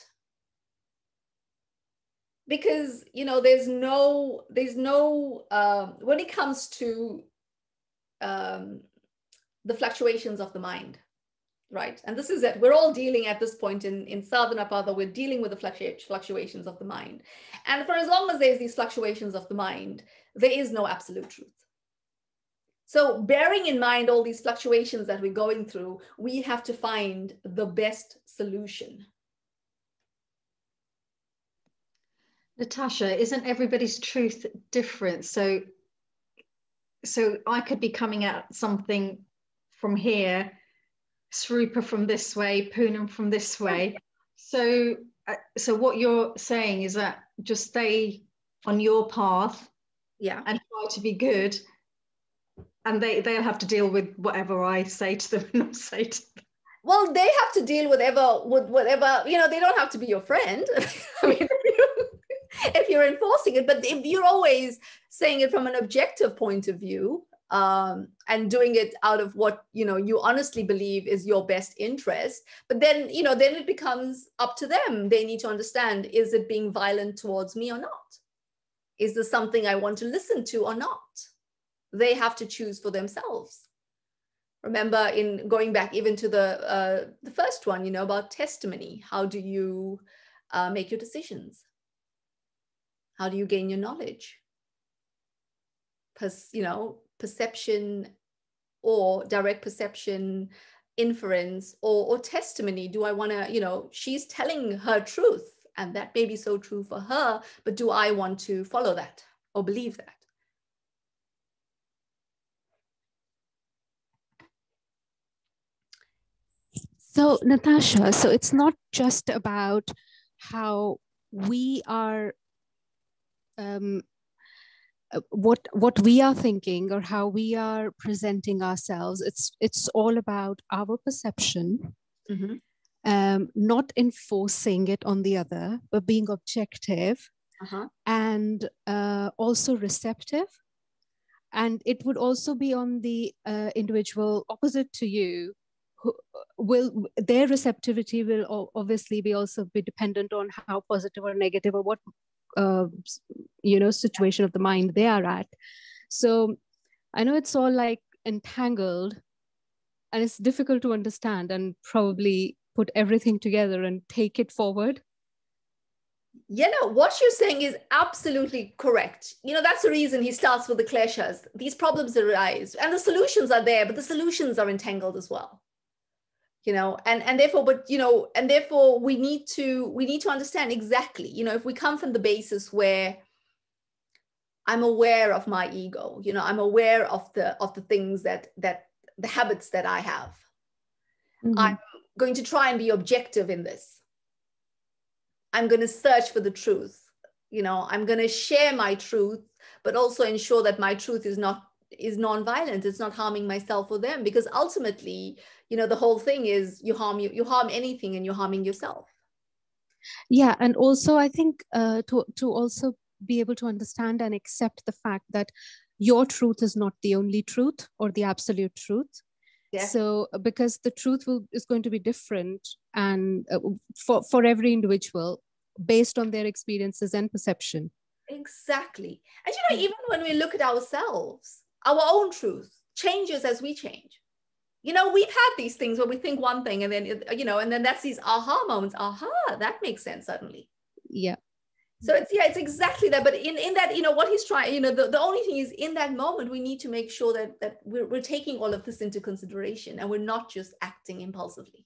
Because, there's no when it comes to the fluctuations of the mind, right? And this is it. We're all dealing at this point in Sadhana Pada, we're dealing with the fluctuations of the mind. And for as long as there's these fluctuations of the mind, there is no absolute truth. So bearing in mind all these fluctuations that we're going through, we have to find the best solution. Nitasha, isn't everybody's truth different? So I could be coming at something from here, Srupa from this way, Poonam from this way. So what you're saying is that just stay on your path, and try to be good, and they'll have to deal with whatever I say to them and I say to them. Well, they have to deal with whatever, they don't have to be your friend. I mean, if you're enforcing it, but if you're always saying it from an objective point of view, and doing it out of what you honestly believe is your best interest, but then then it becomes up to them. They need to understand, is it being violent towards me or not? Is this something I want to listen to or not? They have to choose for themselves. Remember, in going back even to the first one, about testimony, how do you make your decisions? How do you gain your knowledge? Perception or direct perception, inference or testimony. Do I want to, she's telling her truth and that may be so true for her, but do I want to follow that or believe that? So Nitasha, so it's not just about how we are what we are thinking or how we are presenting ourselves. It's all about our perception, mm-hmm. Not enforcing it on the other, but being objective, uh-huh. and also receptive. And it would also be on the individual opposite to you. Their receptivity will obviously also be dependent on how positive or negative or what situation of the mind they are at. So I know it's all like entangled and it's difficult to understand and probably put everything together and take it forward. What you're saying is absolutely correct. That's the reason he starts with the kleshas. These problems arise and the solutions are there, but the solutions are entangled as well. And therefore we need to understand exactly, if we come from the basis where I'm aware of my ego, I'm aware of the things that the habits that I have, mm-hmm. I'm going to try and be objective in this. I'm going to search for the truth, I'm going to share my truth, but also ensure that my truth is non-violent. It's not harming myself or them, because ultimately, the whole thing is you harm anything and you're harming yourself. Yeah, and also I think to also be able to understand and accept the fact that your truth is not the only truth or the absolute truth. Yeah. So because the truth is going to be different and for every individual based on their experiences and perception. Exactly. And even when we look at ourselves, our own truth changes as we change. We've had these things where we think one thing and then, and then that's these aha moments. Aha, that makes sense suddenly. Yeah. So it's exactly that. But in that, what he's trying, the only thing is in that moment, we need to make sure that we're taking all of this into consideration and we're not just acting impulsively.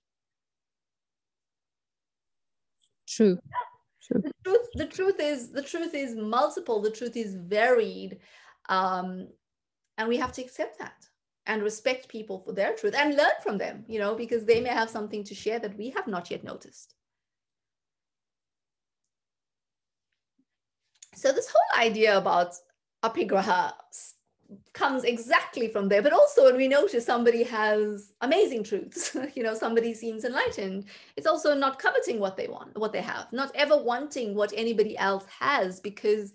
True. Yeah. True. The truth is multiple. The truth is varied. And we have to accept that and respect people for their truth and learn from them, you know, because they may have something to share that we have not yet noticed. So this whole idea about aparigraha comes exactly from there, but also when we notice somebody has amazing truths, you know, somebody seems enlightened, it's also not coveting what they want, what they have, not ever wanting what anybody else has, because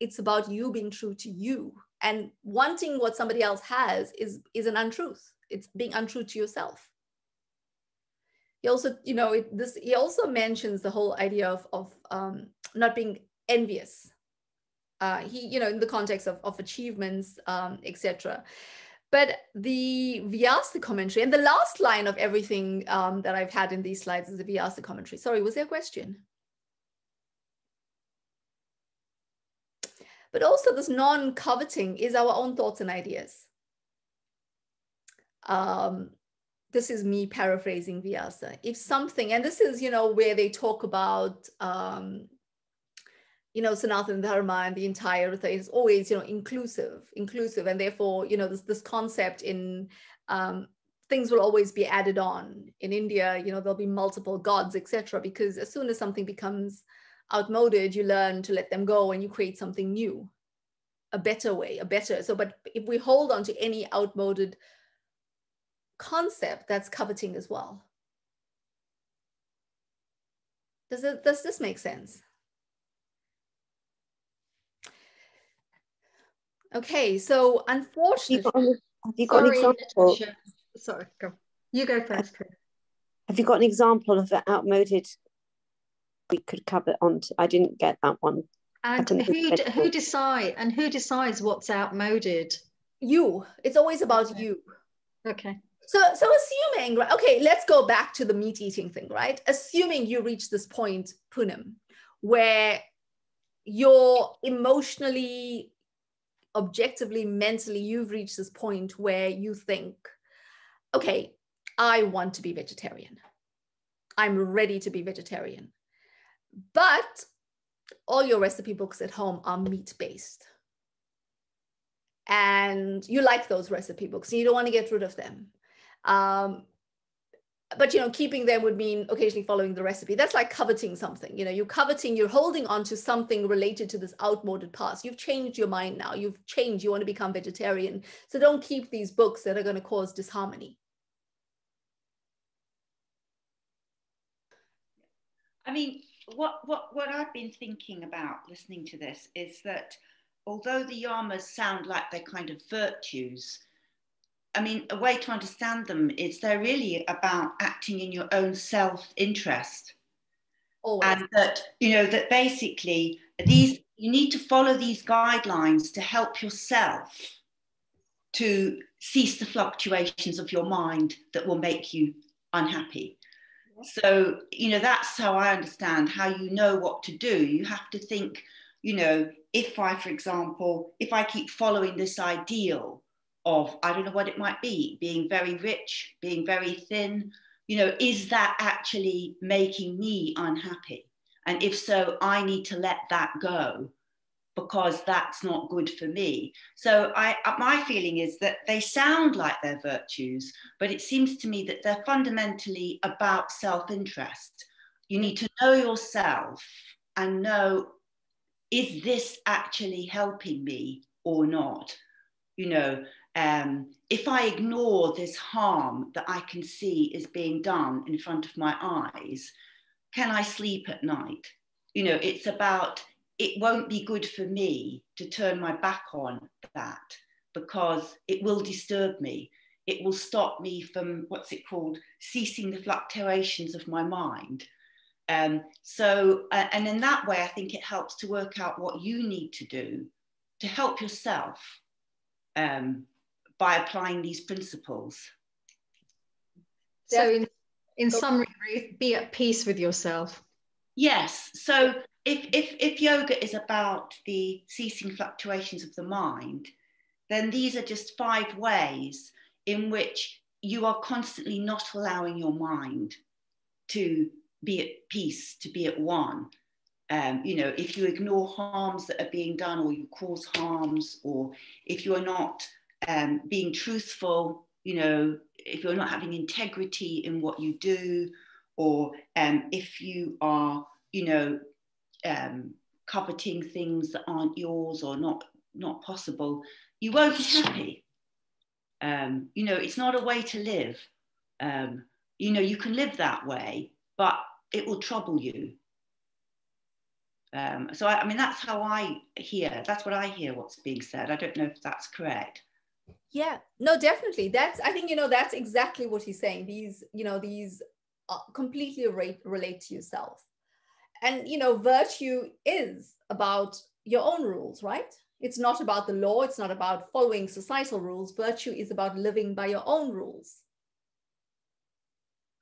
it's about you being true to you. And wanting what somebody else has is an untruth. It's being untrue to yourself. He also, you know, he also mentions the whole idea of not being envious. He, you know, in the context of achievements, etc. But the Vyasa commentary, and the last line of everything that I've had in these slides is the Vyasa commentary. Sorry, was there a question? But also this non-coveting is our own thoughts and ideas. This is me paraphrasing Vyasa. If something, and this is, you know, where they talk about, you know, Sanatana Dharma and the entire thing is always, you know, inclusive. And therefore, you know, this concept in things will always be added on. In India, you know, there'll be multiple gods, etc. Because as soon as something becomes outmoded, you learn to let them go and you create something new, a better way, so, but if we hold on to any outmoded concept, that's coveting as well. Does this make sense? Okay, so unfortunately, have you got an example? Sorry, go. You go first. Have you got an example of an outmoded we could cover on to? I didn't get that one. And who decides what's outmoded? You. It's always about you. Okay. So assuming, right? Okay, let's go back to the meat eating thing, right? Assuming you reach this point, Poonam, where you're emotionally, objectively, mentally, you've reached this point where you think, okay, I want to be vegetarian. I'm ready to be vegetarian. But all your recipe books at home are meat-based. And you like those recipe books, so you don't want to get rid of them. But, you know, keeping them would mean occasionally following the recipe. That's like coveting something. You know, you're holding on to something related to this outmoded past. You've changed your mind now. You've changed. You want to become vegetarian. So don't keep these books that are going to cause disharmony. I mean, what I've been thinking about listening to this is that although the yamas sound like they're kind of virtues, I mean, a way to understand them is they're really about acting in your own self-interest. Always. And that, you know, that basically you need to follow these guidelines to help yourself to cease the fluctuations of your mind that will make you unhappy. So, you know, that's how I understand how you know what to do. You have to think, you know, if I keep following this ideal of, I don't know what it might be, being very rich, being very thin, you know, is that actually making me unhappy? And if so, I need to let that go because that's not good for me. So my feeling is that they sound like they're virtues, but it seems to me that they're fundamentally about self-interest. You need to know yourself and know, is this actually helping me or not? You know, if I ignore this harm that I can see is being done in front of my eyes, can I sleep at night? You know, it's about, it won't be good for me to turn my back on that because it will disturb me. It will stop me from, what's it called, ceasing the fluctuations of my mind. And in that way, I think it helps to work out what you need to do to help yourself by applying these principles. So in summary, Ruth, be at peace with yourself. Yes. So if yoga is about the ceasing fluctuations of the mind, then these are just 5 ways in which you are constantly not allowing your mind to be at peace, to be at one. if you ignore harms that are being done, or you cause harms, or if you are not being truthful, if you're not having integrity in what you do, or if you are, coveting things that aren't yours or not possible, you won't be happy. It's not a way to live. You can live that way, but it will trouble you. So that's how I hear. That's what I hear, what's being said. I don't know if that's correct. Yeah, no, definitely. That's exactly what he's saying. These completely relate to yourself. And, virtue is about your own rules, right? It's not about the law. It's not about following societal rules. Virtue is about living by your own rules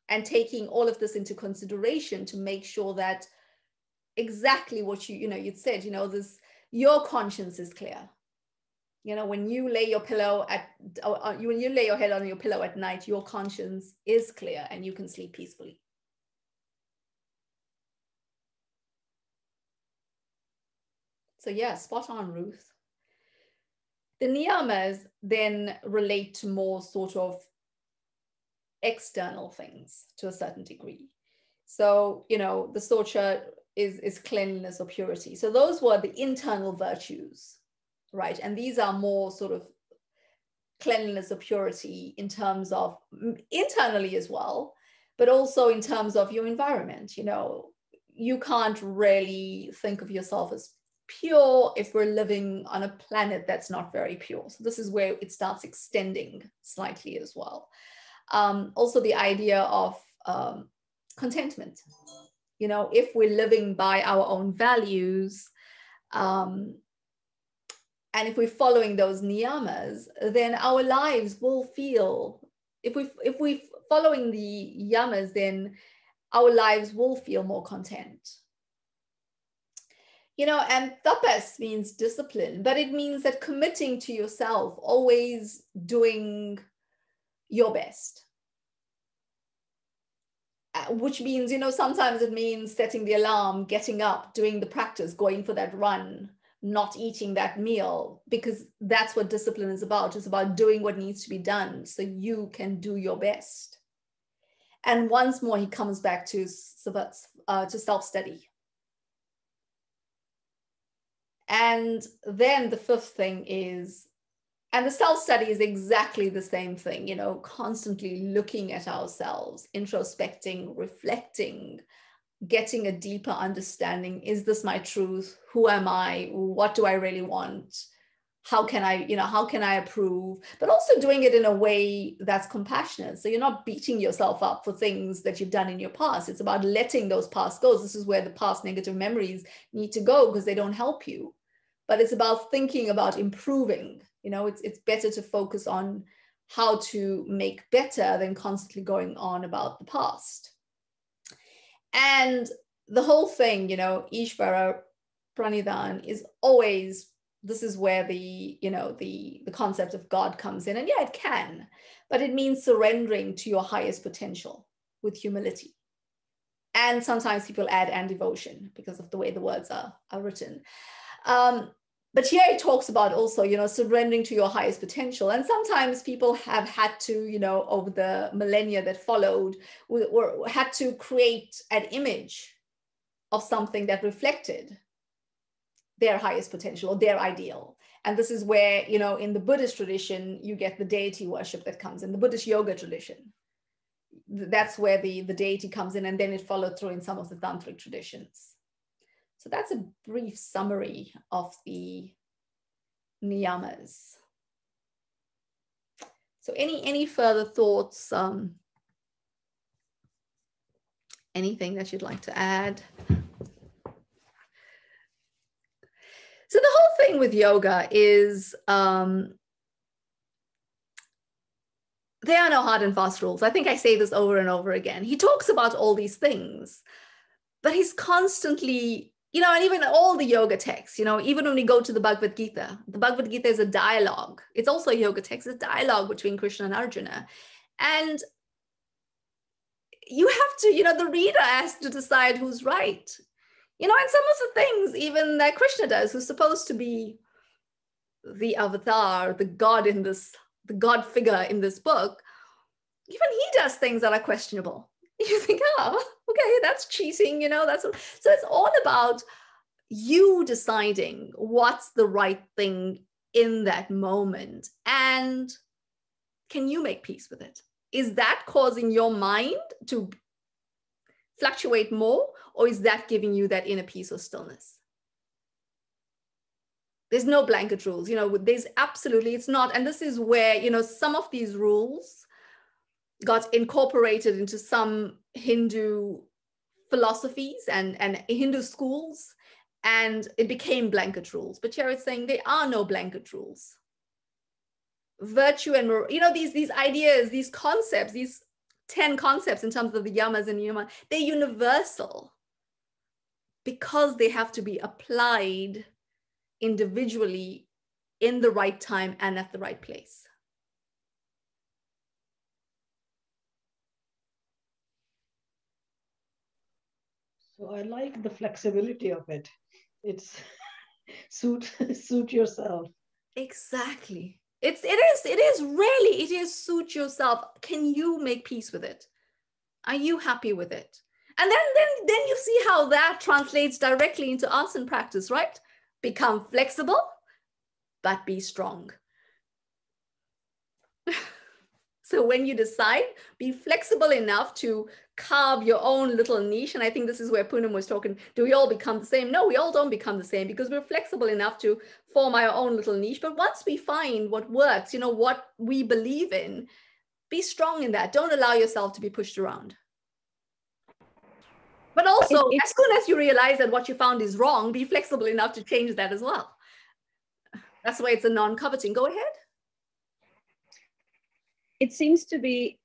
and taking all of this into consideration to make sure that exactly what you'd said, your conscience is clear. When you lay your head on your pillow at night, your conscience is clear and you can sleep peacefully. So yeah, spot on, Ruth. The niyamas then relate to more sort of external things to a certain degree. So, the saucha is cleanliness or purity. So those were the internal virtues, right? And these are more sort of cleanliness or purity in terms of internally as well, but also in terms of your environment. You can't really think of yourself as pure if we're living on a planet that's not very pure. So this is where it starts extending slightly as well. Also the idea of contentment. If we're living by our own values, and if we're following those niyamas, then our lives will feel, if we're following the yamas, then our lives will feel more content. And tapas means discipline, but it means that committing to yourself, always doing your best. Which means, sometimes it means setting the alarm, getting up, doing the practice, going for that run, not eating that meal, because that's what discipline is about. It's about doing what needs to be done so you can do your best. And once more, he comes back to self-study. And then the fifth thing is, and the self-study is exactly the same thing, constantly looking at ourselves, introspecting, reflecting, getting a deeper understanding. Is this my truth? Who am I? What do I really want? How can I approve? But also doing it in a way that's compassionate. So you're not beating yourself up for things that you've done in your past. It's about letting those past go. This is where the past negative memories need to go because they don't help you. But it's about thinking about improving. It's better to focus on how to make better than constantly going on about the past. And the whole thing, Ishvara Pranidhana is always, this is where the concept of God comes in. And yeah, it can, but it means surrendering to your highest potential with humility. And sometimes people add "and devotion" because of the way the words are written. But here it talks about also, surrendering to your highest potential. And sometimes people have had to, over the millennia that followed, or had to create an image of something that reflected their highest potential or their ideal. And this is where, in the Buddhist tradition, you get the deity worship that comes in the Buddhist yoga tradition. That's where the deity comes in, and then it followed through in some of the tantric traditions. So that's a brief summary of the niyamas. So any further thoughts? Anything that you'd like to add? So the whole thing with yoga is there are no hard and fast rules. I think I say this over and over again. He talks about all these things, but he's constantly and even all the yoga texts, even when we go to the Bhagavad Gita is a dialogue. It's also a yoga text, it's a dialogue between Krishna and Arjuna. And you have to, the reader has to decide who's right. You know, and some of the things even that Krishna does, who's supposed to be the avatar, the god in this, the god figure in this book, even he does things that are questionable. You think, oh, okay, that's cheating, you know, that's what... So it's all about you deciding what's the right thing in that moment. And can you make peace with it? Is that causing your mind to fluctuate more? Or is that giving you that inner peace or stillness? There's no blanket rules, you know, there's absolutely, it's not. And this is where, you know, some of these rules got incorporated into some Hindu philosophies and Hindu schools, and it became blanket rules. But here it's saying there are no blanket rules. Virtue and, you know, these ideas, these concepts, these 10 concepts in terms of the yamas and niyamas, they're universal because they have to be applied individually in the right time and at the right place. So I like the flexibility of it. It's suit yourself. Exactly. It is suit yourself. Can you make peace with it? Are you happy with it? And then you see how that translates directly into asana practice, right? Become flexible, but be strong. So when you decide, be flexible enough to carve your own little niche. And I think this is where Poonam was talking, do we all become the same? No, we all don't become the same because we're flexible enough to form our own little niche. But once we find what works, you know, what we believe in, be strong in that. Don't allow yourself to be pushed around. But also, as soon as you realize that what you found is wrong, be flexible enough to change that as well. That's why it's a non-coveting. Go ahead. It seems to be,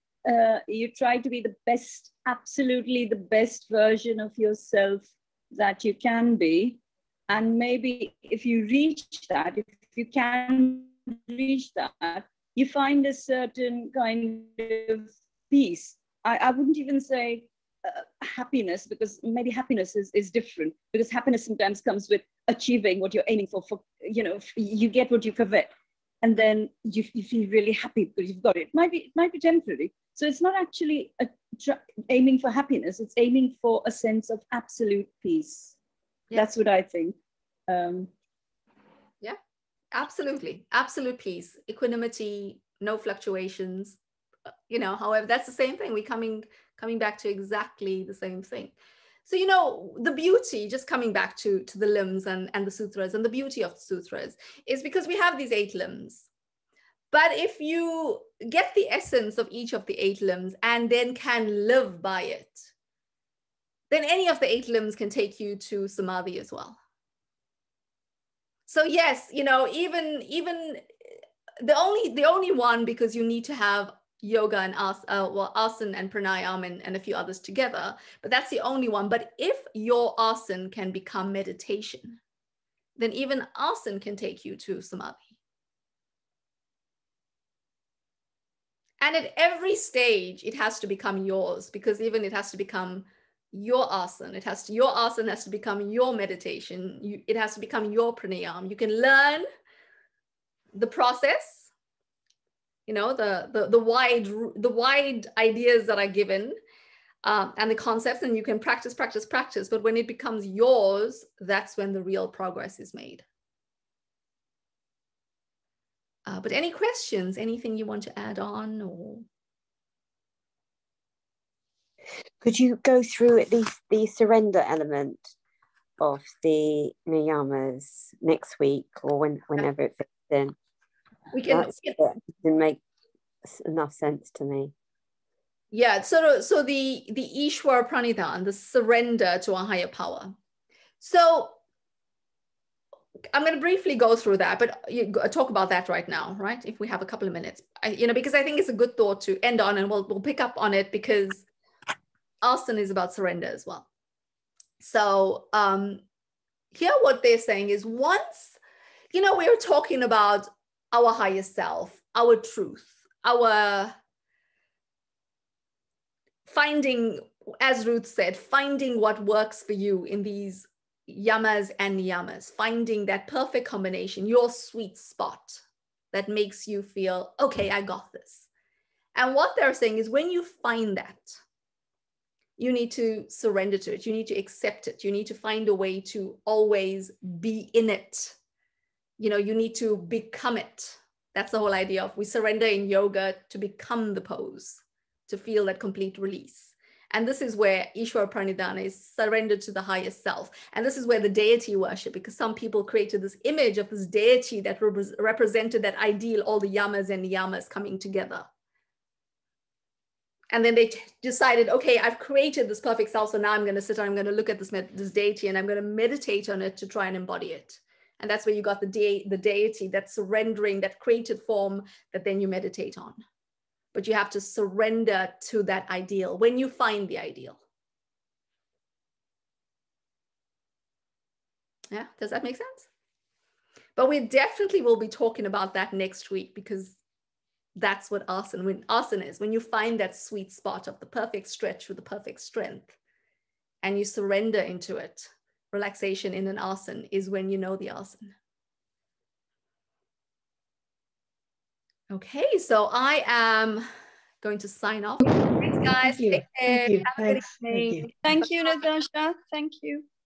you try to be the best, absolutely the best version of yourself that you can be. And maybe if you reach that, if you can reach that, you find a certain kind of peace. I wouldn't even say, happiness, because maybe happiness is different, because happiness sometimes comes with achieving what you're aiming for, you know, you get what you covet, and then you feel really happy because you've got it. It might be temporary. So it's not actually aiming for happiness, it's aiming for a sense of absolute peace. Yeah. That's what I think. Yeah, absolutely. Absolute peace, equanimity, no fluctuations. You know, however, that's the same thing. We're coming back to exactly the same thing. So, you know, the beauty, just coming back to the limbs and the sutras, and the beauty of the sutras is because we have these 8 limbs. But if you get the essence of each of the 8 limbs and then can live by it, then any of the 8 limbs can take you to samadhi as well. So yes, you know, even the only one, because you need to have yoga and asana and pranayama and a few others together, but that's the only one. But if your asana can become meditation, then even asana can take you to samadhi. And at every stage, it has to become yours, because even it has to become your asana. Your asana has to become your meditation. It has to become your pranayama. You can learn the process. You know, the wide ideas that are given and the concepts, and you can practice. But when it becomes yours, that's when the real progress is made. But any questions, anything you want to add on? Or could you go through at least the surrender element of the niyamas next week or whenever it fits in? That didn't make enough sense to me. Yeah, so the Ishvara Pranidhana, the surrender to a higher power. So I'm going to briefly go through that, but talk about that right now, right? If we have a couple of minutes, because I think it's a good thought to end on, and we'll pick up on it because asana is about surrender as well. So here, what they're saying is, once, you know, we were talking about our higher self, our truth, our finding, as Ruth said, finding what works for you in these yamas and niyamas, finding that perfect combination, your sweet spot that makes you feel, okay, I got this. And what they're saying is when you find that, you need to surrender to it. You need to accept it. You need to find a way to always be in it. You know, you need to become it. That's the whole idea of we surrender in yoga to become the pose, to feel that complete release. And this is where Ishvara Pranidhana is surrendered to the higher self. And this is where the deity worship, because some people created this image of this deity that represented that ideal, all the yamas and niyamas coming together. And then they decided, okay, I've created this perfect self, so now I'm going to sit and I'm going to look at this deity and I'm going to meditate on it to try and embody it. And that's where you got the deity, that surrendering, that created form that then you meditate on. But you have to surrender to that ideal when you find the ideal. Yeah, does that make sense? But we definitely will be talking about that next week, because that's what asana is. When you find that sweet spot of the perfect stretch with the perfect strength and you surrender into it, relaxation in an asana is when you know the asana. Okay, so I am going to sign off. Thanks, guys. Thank you. Take care. Thank you, Nitasha. Thank you.